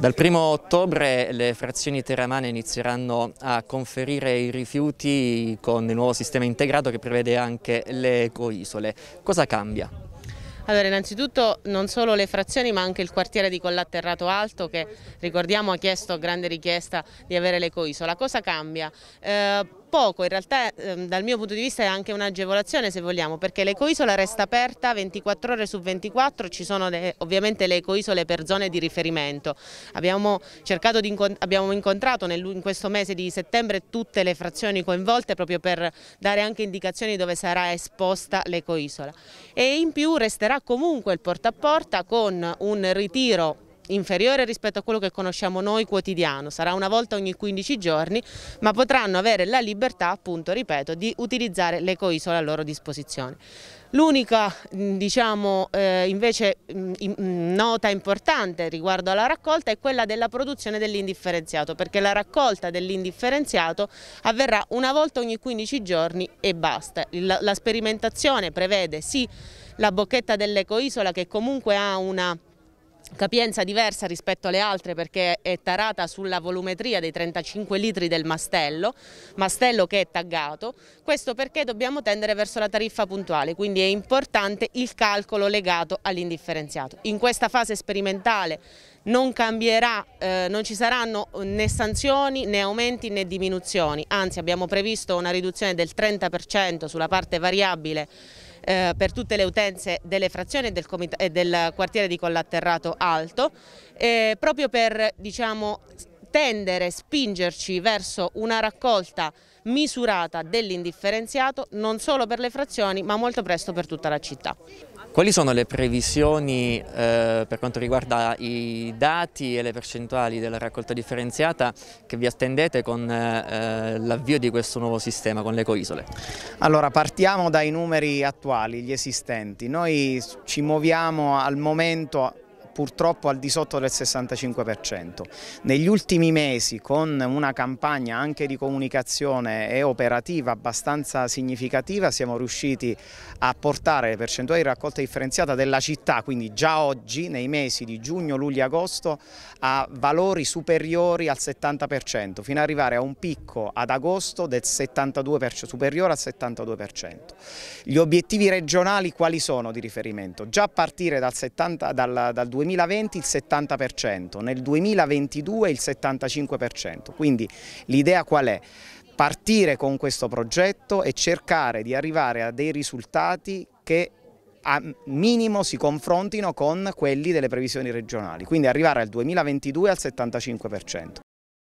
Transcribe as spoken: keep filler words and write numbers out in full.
Dal primo ottobre le frazioni teramane inizieranno a conferire i rifiuti con il nuovo sistema integrato che prevede anche le ecoisole. Cosa cambia? Allora, innanzitutto non solo le frazioni ma anche il quartiere di Colleatterrato Alto, che ricordiamo ha chiesto, grande richiesta, di avere l'ecoisola. Cosa cambia? Eh, poco, in realtà eh, dal mio punto di vista è anche un'agevolazione, se vogliamo, perché l'ecoisola resta aperta ventiquattro ore su ventiquattro, ci sono le, ovviamente le ecoisole per zone di riferimento. Abbiamo, cercato di incont abbiamo incontrato nel, in questo mese di settembre tutte le frazioni coinvolte proprio per dare anche indicazioni dove sarà esposta l'ecoisola, e in più resterà comunque il porta a porta con un ritiro inferiore rispetto a quello che conosciamo noi quotidiano. Sarà una volta ogni quindici giorni, ma potranno avere la libertà, appunto, ripeto, di utilizzare l'ecoisola a loro disposizione. L'unica, diciamo, eh, invece mh, nota importante riguardo alla raccolta è quella della produzione dell'indifferenziato, perché la raccolta dell'indifferenziato avverrà una volta ogni quindici giorni e basta. La, la sperimentazione prevede sì la bocchetta dell'ecoisola, che comunque ha una capienza diversa rispetto alle altre perché è tarata sulla volumetria dei trentacinque litri del mastello, mastello che è taggato. Questo perché dobbiamo tendere verso la tariffa puntuale, quindi è importante il calcolo legato all'indifferenziato. In questa fase sperimentale non cambierà, eh, non ci saranno né sanzioni né aumenti né diminuzioni, anzi abbiamo previsto una riduzione del trenta per cento sulla parte variabile Eh, per tutte le utenze delle frazioni e del, e del quartiere di Colleatterrato Alto, eh, proprio per, diciamo, tendere, spingerci verso una raccolta misurata dell'indifferenziato non solo per le frazioni ma molto presto per tutta la città. Quali sono le previsioni eh, per quanto riguarda i dati e le percentuali della raccolta differenziata che vi attendete con eh, l'avvio di questo nuovo sistema, con le ecoisole? Allora, partiamo dai numeri attuali, gli esistenti. Noi ci muoviamo al momento purtroppo al di sotto del sessantacinque per cento. Negli ultimi mesi, con una campagna anche di comunicazione e operativa abbastanza significativa, siamo riusciti a portare le percentuali di raccolta differenziata della città, quindi già oggi, nei mesi di giugno, luglio e agosto, a valori superiori al settanta per cento, fino ad arrivare a un picco ad agosto del settantadue per cento, superiore al settantadue per cento. Gli obiettivi regionali quali sono di riferimento? Già a partire dal settanta, dal, dal duemilaventi duemilaventi il settanta per cento, nel duemilaventidue il settantacinque per cento, quindi l'idea qual è? Partire con questo progetto e cercare di arrivare a dei risultati che a minimo si confrontino con quelli delle previsioni regionali, quindi arrivare al duemilaventidue al settantacinque per cento.